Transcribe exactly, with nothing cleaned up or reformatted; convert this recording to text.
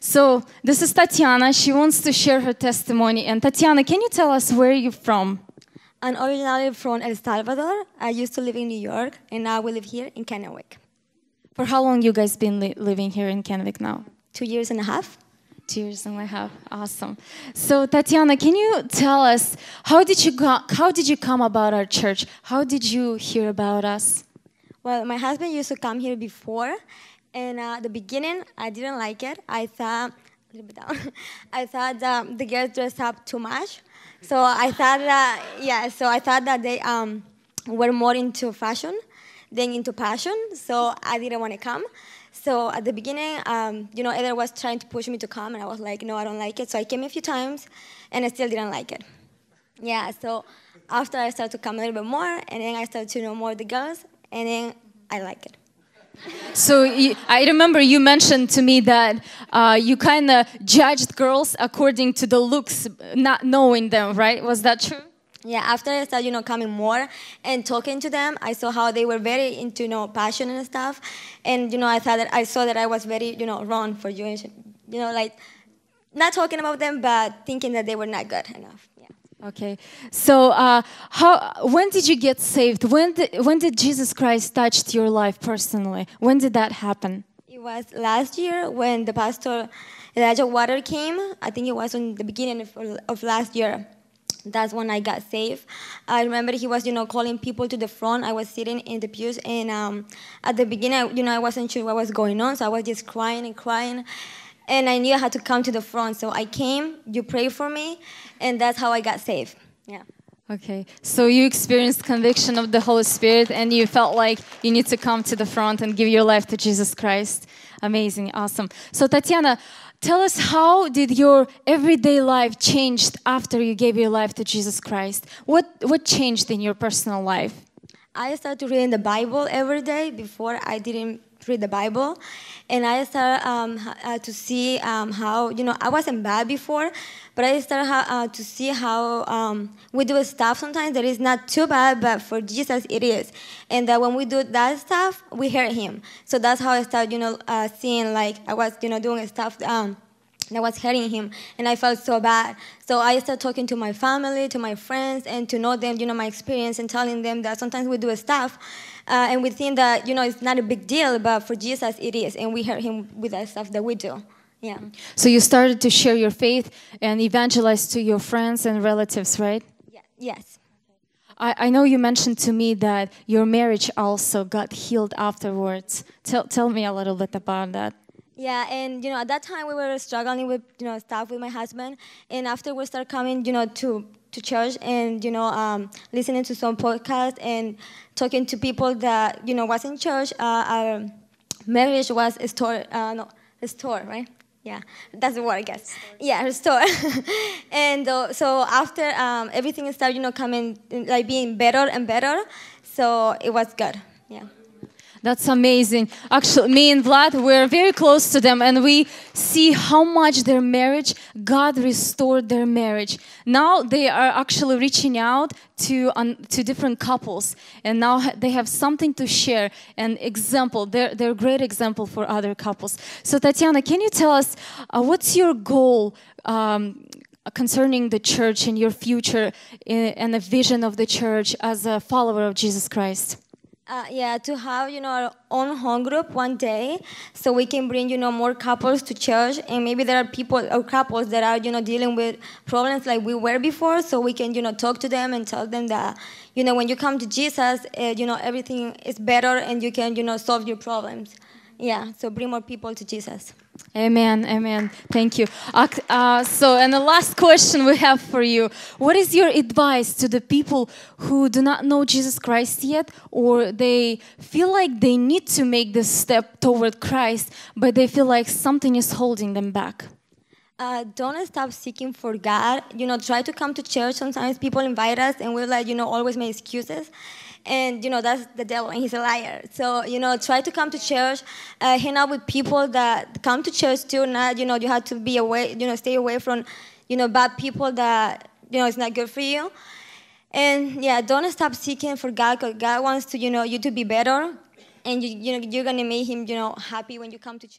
So this is Tatiana. She wants to share her testimony. And Tatiana, can you tell us where you're from? I'm originally from El Salvador. I used to live in New York, and now we live here in Kennewick. For how long you guys been li living here in Kennewick now? Two years and a half. Two years and a half. Awesome. So Tatiana, can you tell us how did you go how did you come about our church? How did you hear about us? Well, my husband used to come here before, and uh, at the beginning I didn't like it. I thought a little bit down. I thought that the girls dressed up too much. So I thought that, yeah, so I thought that they um, were more into fashion than into passion, so I didn't want to come. So at the beginning, um, you know, Heather was trying to push me to come, and I was like, no, I don't like it. So I came a few times, and I still didn't like it. Yeah, so after I started to come a little bit more, and then I started to know more of the girls, and then I like it. So you, I remember you mentioned to me that uh, you kind of judged girls according to the looks, not knowing them, right? Was that true? Yeah, after I started, you know, coming more and talking to them, I saw how they were very into, you know, passion and stuff. And, you know, I thought that I saw that I was very, you know, wrong for you. And, you know, like, not talking about them, but thinking that they were not good enough. Yeah. Okay. So uh, how, when did you get saved? When did, when did Jesus Christ touch your life personally? When did that happen? It was last year when the pastor Elijah Water came. I think it was in the beginning of, of last year. That's when I got saved. I remember he was, you know, calling people to the front. I was sitting in the pews, and um, at the beginning, you know, I wasn't sure what was going on, so I was just crying and crying, and I knew I had to come to the front. So I came, you prayed for me, and that's how I got saved. Yeah. Okay, so you experienced conviction of the Holy Spirit, and you felt like you need to come to the front and give your life to Jesus Christ. Amazing, awesome. So Tatiana, tell us, how did your everyday life change after you gave your life to Jesus Christ? What, what changed in your personal life? I started reading the Bible every day. Before, I didn't read the Bible. And I started um, uh, to see um, how, you know, I wasn't bad before, but I started uh, to see how um, we do stuff sometimes that is not too bad, but for Jesus it is. And that when we do that stuff, we hear him. So that's how I started, you know, uh, seeing, like, I was, you know, doing stuff um, that was hurting him, and I felt so bad. So I started talking to my family, to my friends, and to know them, you know, my experience, and telling them that sometimes we do stuff Uh, and we think that, you know, it's not a big deal, but for Jesus it is, and we heard him with the stuff that we do. Yeah. So you started to share your faith and evangelize to your friends and relatives, right? Yeah. Yes. I, I know you mentioned to me that your marriage also got healed afterwards. Tell, tell me a little bit about that. Yeah, and, you know, at that time we were struggling with, you know, stuff with my husband, and after we started coming, you know, to... to church, and, you know, um, listening to some podcasts and talking to people that, you know, was in church, uh, our marriage was a store, uh, no, a store, right? Yeah, that's the word, I guess. Restore. Yeah, restore. And uh, so after um, everything started, you know, coming, like, being better and better, so it was good, yeah. That's amazing. Actually, me and Vlad, we're very close to them, and we see how much their marriage, God restored their marriage. Now they are actually reaching out to, um, to different couples, and now they have something to share, an example. They're, they're a great example for other couples. So Tatiana, can you tell us uh, what's your goal um, concerning the church and your future and the vision of the church as a follower of Jesus Christ? Uh, yeah, to have, you know, our own home group one day, so we can bring, you know, more couples to church, and maybe there are people or couples that are, you know, dealing with problems like we were before, so we can, you know, talk to them and tell them that, you know, when you come to Jesus, uh, you know, everything is better, and you can, you know, solve your problems. Yeah, so bring more people to Jesus. Amen, amen. Thank you. Uh, uh, so, and the last question we have for you. What is your advice to the people who do not know Jesus Christ yet, or they feel like they need to make this step toward Christ, but they feel like something is holding them back? Uh, don't stop seeking for God. You know, try to come to church. Sometimes people invite us, and we're like, you know, always make excuses. And, you know, that's the devil, and he's a liar. So, you know, try to come to church, uh, hang out with people that come to church too. Not, you know, you have to be away, you know, stay away from, you know, bad people that, you know, it's not good for you. And, yeah, don't stop seeking for God, because God wants to, you know, you to be better. And, you, you know, you're going to make him, you know, happy when you come to church.